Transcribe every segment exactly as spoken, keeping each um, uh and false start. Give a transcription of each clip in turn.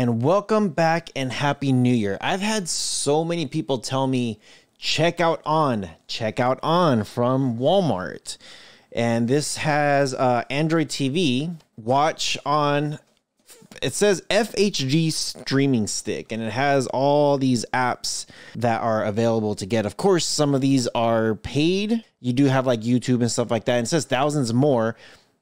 and welcome back and Happy New Year. I've had so many people tell me, check out Onn, check out Onn from Walmart. And this has uh, Android T V, watch on, it says F H D streaming stick, and it has all these apps that are available to get. Of course, some of these are paid. You do have like YouTube and stuff like that. And it says thousands more.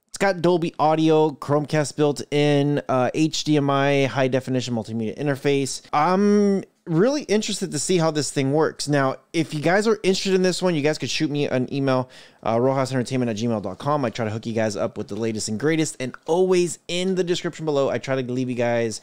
It's got Dolby audio, Chromecast built in, uh, H D M I, high definition multimedia interface. I'm really interested to see how this thing works. Now, if you guys are interested in this one, you guys could shoot me an email, uh, rojas entertainment at gmail dot com. I try to hook you guys up with the latest and greatest, and always in the description below, I try to leave you guys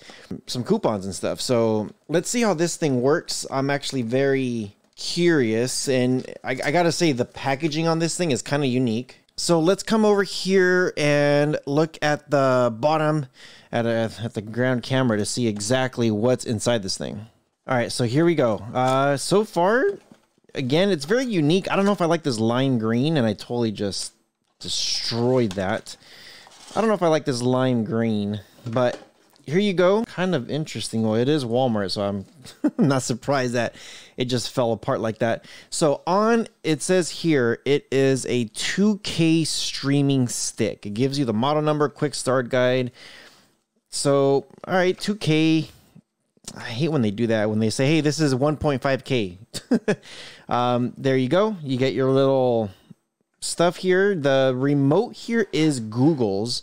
some coupons and stuff. So let's see how this thing works. I'm actually very curious, and I, I gotta say the packaging on this thing is kind of unique. So let's come over here and look at the bottom at, a, at the ground camera to see exactly what's inside this thing. All right, so here we go. Uh, so far, again, it's very unique. I don't know if I like this lime green, and I totally just destroyed that. I don't know if I like this lime green, but here you go. Kind of interesting. Well, it is Walmart, so I'm not surprised that it just fell apart like that. So Onn, it says here, it is a two K streaming stick. It gives you the model number, quick start guide. So, all right, two K. I hate when they do that, when they say, hey, this is one point five K. um, there you go. You get your little stuff here. The remote here is Google's.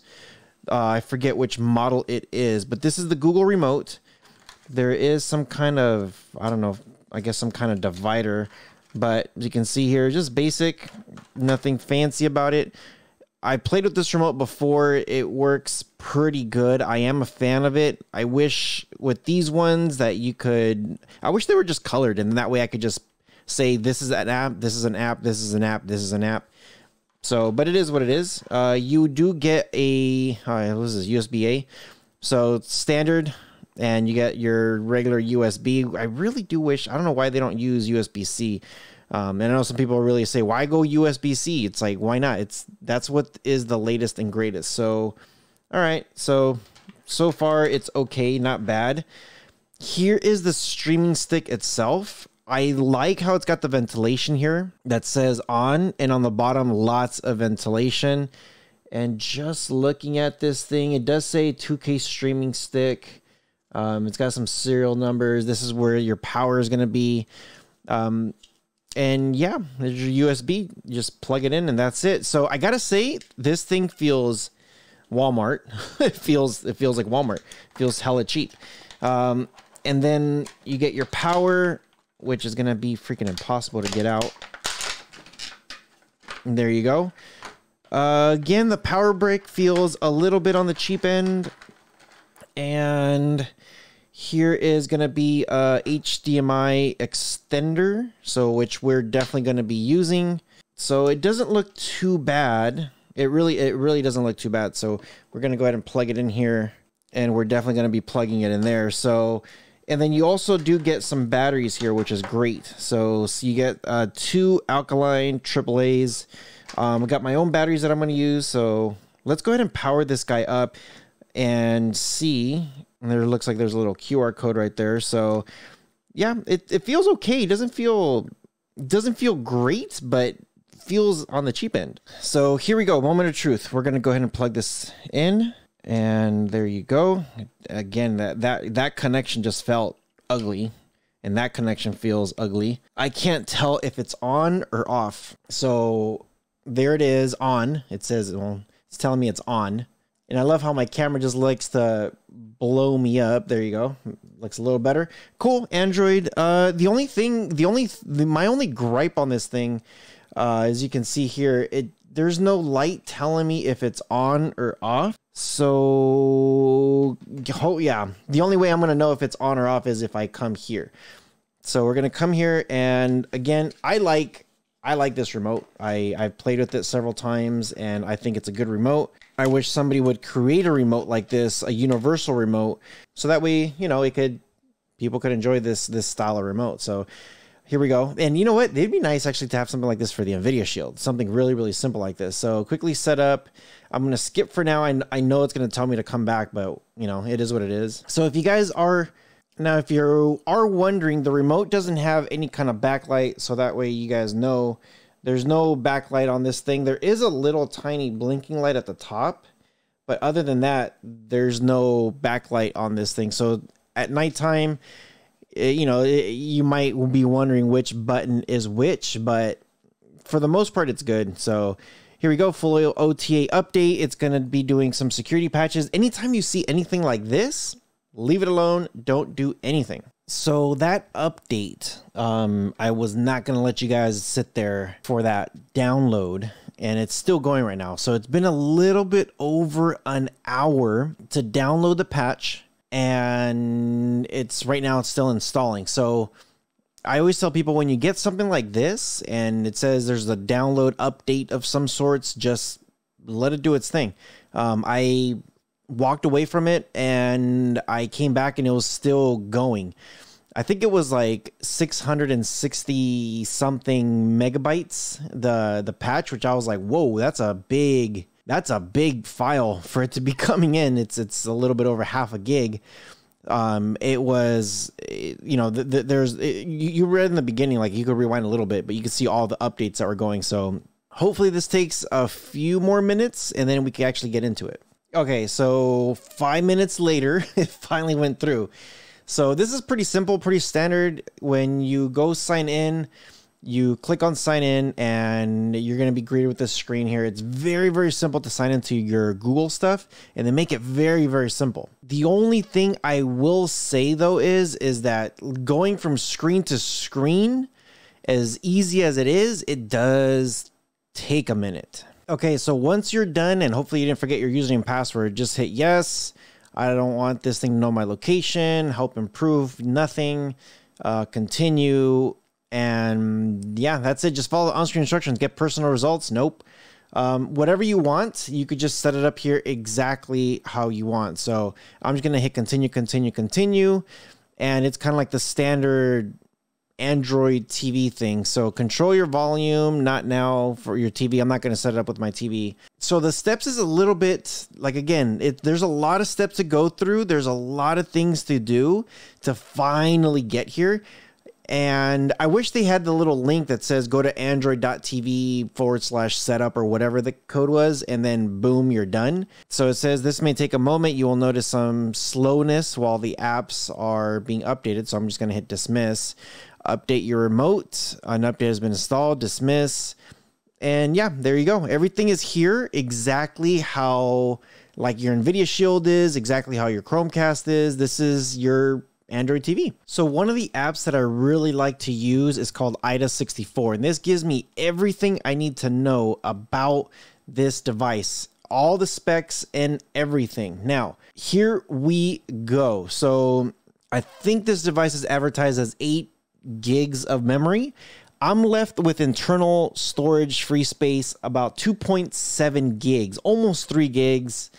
Uh, I forget which model it is, but this is the Google remote. There is some kind of, I don't know, I guess some kind of divider, but as you can see here, just basic, nothing fancy about it. I played with this remote before. It works pretty good. I am a fan of it. I wish with these ones that you could, I wish they were just colored, and that way I could just say, this is an app, this is an app, this is an app, this is an app. So, but it is what it is. Uh, you do get a, uh, what is this, U S B A. So it's standard, and you get your regular U S B. I really do wish, I don't know why they don't use U S B C. Um, and I know some people really say, why go U S B C? It's like, why not? It's that's what is the latest and greatest. So, all right. So, so far it's okay. Not bad. Here is the streaming stick itself. I like how it's got the ventilation here that says Onn, and on the bottom, lots of ventilation. And just looking at this thing, it does say two K streaming stick. Um, it's got some serial numbers. This is where your power is going to be. Um, And yeah, there's your U S B. You just plug it in, and that's it. So I gotta say, this thing feels Walmart. it feels it feels like Walmart. It feels hella cheap. Um, and then you get your power, which is gonna be freaking impossible to get out. And there you go. Uh, again, the power brick feels a little bit on the cheap end, and here is going to be a H D M I extender, so which we're definitely going to be using. So it doesn't look too bad. It really, it really doesn't look too bad. So we're going to go ahead and plug it in here, and we're definitely going to be plugging it in there. So, and then you also do get some batteries here, which is great. So, so you get uh, two alkaline triple A's. Um, I got my own batteries that I'm going to use. So let's go ahead and power this guy up and see. And there looks like there's a little Q R code right there. So yeah, it, it feels okay. It doesn't feel, doesn't feel great, but feels on the cheap end. So here we go. Moment of truth. We're going to go ahead and plug this in, and there you go. Again, that, that, that connection just felt ugly, and that connection feels ugly. I can't tell if it's on or off. So there it is, on. It says, well, it's telling me it's on. And I love how my camera just likes to blow me up. There you go. Looks a little better. Cool. Android. Uh, the only thing, the only, the, my only gripe on this thing, uh, as you can see here, it, there's no light telling me if it's on or off. So, oh yeah. The only way I'm going to know if it's on or off is if I come here. So we're going to come here. And again, I like, I like this remote. I, I've played with it several times, and I think it's a good remote. I wish somebody would create a remote like this, a universal remote, so that way, you know, it could, people could enjoy this, this style of remote. So Here we go. And you know what? It'd be nice actually to have something like this for the Nvidia Shield, something really, really simple like this. So quickly set up. I'm going to skip for now. I, I know it's going to tell me to come back, but you know, it is what it is. So if you guys are, now if you are wondering, the remote doesn't have any kind of backlight. So that way you guys know there's no backlight on this thing. There is a little tiny blinking light at the top, but other than that, there's no backlight on this thing. So at nighttime, you know, you might be wondering which button is which, but for the most part, it's good. So here we go. Full O T A update. It's going to be doing some security patches. Anytime you see anything like this, leave it alone. Don't do anything. So that update, um, I was not going to let you guys sit there for that download, and it's still going right now. So it's been a little bit over an hour to download the patch. And it's right now it's still installing. So I always tell people when you get something like this and it says there's a download update of some sorts, just let it do its thing. Um, I walked away from it and I came back and it was still going. I think it was like six hundred sixty something megabytes, the, the patch, which I was like, whoa, that's a big That's a big file for it to be coming in. It's it's a little bit over half a gig. Um, it was, you know, the, the, there's it, you read in the beginning, like you could rewind a little bit, but you could see all the updates that were going. So hopefully this takes a few more minutes and then we can actually get into it. Okay, so five minutes later, it finally went through. So this is pretty simple, pretty standard. When you go sign in, you click on sign in and you're going to be greeted with this screen here. It's very, very simple to sign into your Google stuff, and they make it very, very simple. The only thing I will say though is, is that going from screen to screen, as easy as it is, it does take a minute. Okay, so once you're done, and hopefully you didn't forget your username and password, just hit yes. I don't want this thing to know my location, help improve, nothing, uh, continue. And yeah, that's it. Just follow the on-screen instructions. Get personal results. Nope. Um, whatever you want, you could just set it up here exactly how you want. So I'm just going to hit continue, continue, continue. And it's kind of like the standard Android T V thing. So control your volume, not now for your T V. I'm not going to set it up with my T V. So the steps is a little bit like, again, it, there's a lot of steps to go through. There's a lot of things to do to finally get here. And I wish they had the little link that says go to android.tv forward slash setup or whatever the code was, and then boom, you're done. So it says this may take a moment. You will notice some slowness while the apps are being updated. So I'm just going to hit dismiss, update your remote. An update has been installed, dismiss. And yeah, there you go. Everything is here exactly how like your Nvidia Shield is, exactly how your Chromecast is. This is your Android T V. So one of the apps that I really like to use is called I D A sixty-four. And this gives me everything I need to know about this device, all the specs and everything. Now, here we go. So I think this device is advertised as eight gigs of memory. I'm left with internal storage free space, about two point seven gigs, almost three gigs.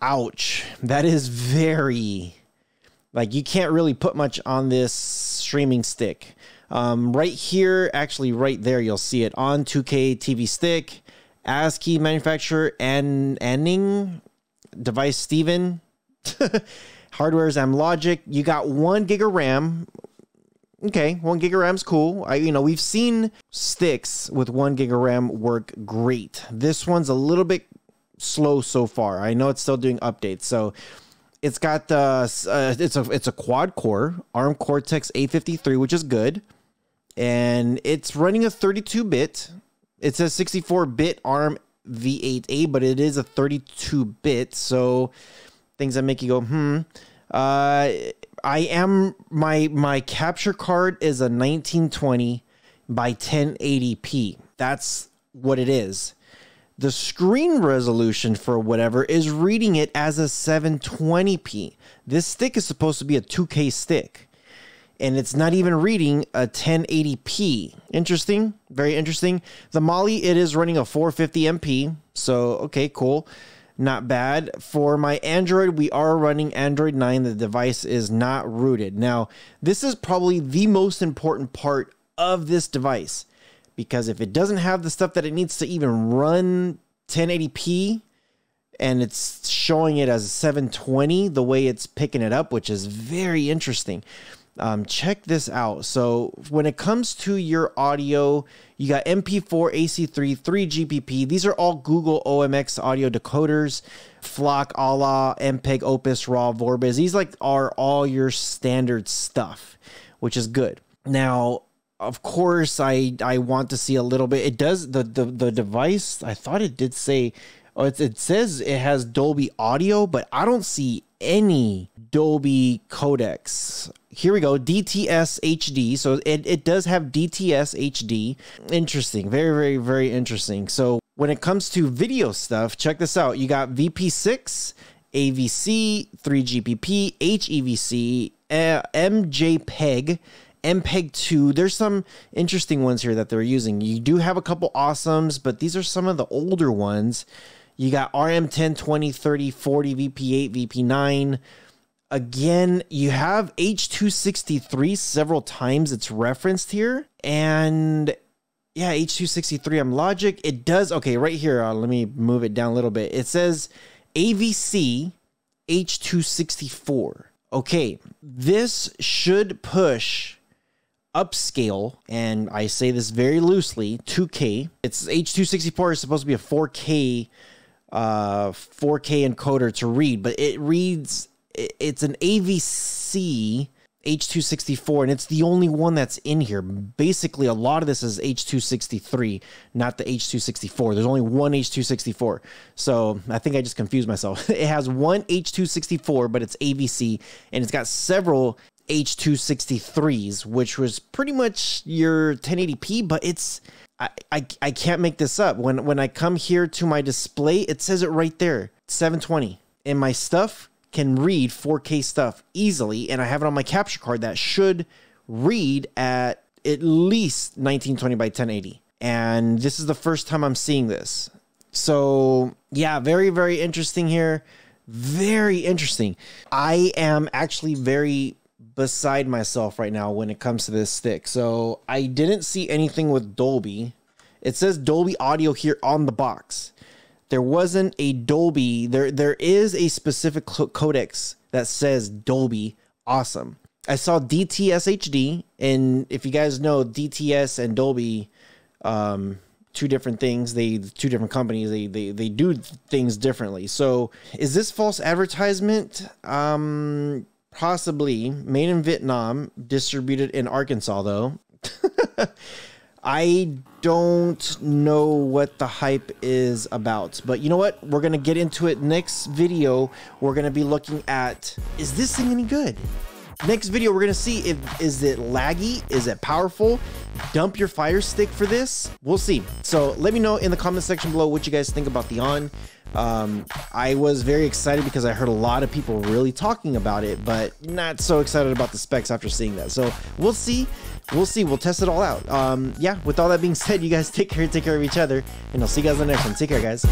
Ouch. That is very... Like you can't really put much on this streaming stick. Um, right here, actually right there, you'll see it on two K T V stick, ASCII manufacturer, and Anning device Steven. Hardware is Amlogic. You got one gig of RAM. Okay, one gig of RAM's cool. I, you know, we've seen sticks with one gig of RAM work great. This one's a little bit slow so far. I know it's still doing updates, so. It's got uh, uh, it's a it's a quad core ARM Cortex A fifty-three, which is good, and it's running a thirty-two bit. It says sixty-four bit ARM V eight A, but it is a thirty-two bit. So things that make you go hmm. Uh, I am my my capture card is a nineteen twenty by ten eighty p. That's what it is. The screen resolution for whatever is reading it as a seven twenty p. This stick is supposed to be a two K stick, and it's not even reading a ten eighty p. Interesting, very interesting. The Mali, it is running a four fifty m p, so okay, cool, not bad. For my Android, we are running Android nine. The device is not rooted. Now, this is probably the most important part of this device, because if it doesn't have the stuff that it needs to even run ten eighty p and it's showing it as seven twenty the way it's picking it up, which is very interesting. Um, check this out. So when it comes to your audio, you got M P four, A C three, three G P P. These are all Google O M X audio decoders. FLAC, ALAC, M P E G, Opus, RAW, Vorbis. These like are all your standard stuff, which is good. Now, of course, I I want to see a little bit. It does the the the device. I thought it did say, oh, it, it says it has Dolby audio, but I don't see any Dolby codecs. Here we go, D T S H D. So it, it does have D T S H D. Interesting, very, very, very interesting. So when it comes to video stuff, check this out. You got V P six, A V C, three G P P, H E V C, uh, M J P E G, M P E G two. There's some interesting ones here that they're using. You do have a couple awesomes, but these are some of the older ones. You got R M ten, twenty, thirty, forty, V P eight, V P nine. Again, you have H two sixty-three several times. It's referenced here. And yeah, H two sixty-three Amlogic. It does. Okay, right here. Uh, let me move it down a little bit. It says A V C H two sixty-four. Okay, this should push upscale, and I say this very loosely, two K. It's H two sixty-four is supposed to be a four K uh, four K encoder to read, but it reads... It's an A V C H two sixty-four, and it's the only one that's in here. Basically, a lot of this is H two sixty-three, not the H two sixty-four. There's only one H two sixty-four. So I think I just confused myself. It has one H two sixty-four, but it's A V C, and it's got several H two sixty-threes, which was pretty much your ten eighty p, but it's... I, I, I can't make this up. When, when I come here to my display, it says it right there, seven twenty. And my stuff... can read four K stuff easily, and I have it on my capture card that should read at at least nineteen twenty by ten eighty, and this is the first time I'm seeing this. So yeah, very, very interesting here. Very interesting. I am actually very beside myself right now when it comes to this stick. So I didn't see anything with Dolby. It says Dolby audio here on the box. There wasn't a Dolby. There, there is a specific codex that says Dolby. Awesome. I saw D T S H D, and if you guys know, D T S and Dolby, um, two different things. They two different companies. They they they do things differently. So, is this false advertisement? Um, possibly. Made in Vietnam, distributed in Arkansas, though. I don't know what the hype is about, but you know what? We're going to get into it next video. We're going to be looking at, is this thing any good? Next video, we're going to see if, is it laggy? Is it powerful? Dump your Fire Stick for this? We'll see. So let me know in the comment section below what you guys think about the Onn. Um, I was very excited because I heard a lot of people really talking about it, but not so excited about the specs after seeing that. So we'll see. We'll see. We'll test it all out. Um, yeah, with all that being said, you guys take care. Take care of each other. And I'll see you guys in the next one. Take care, guys.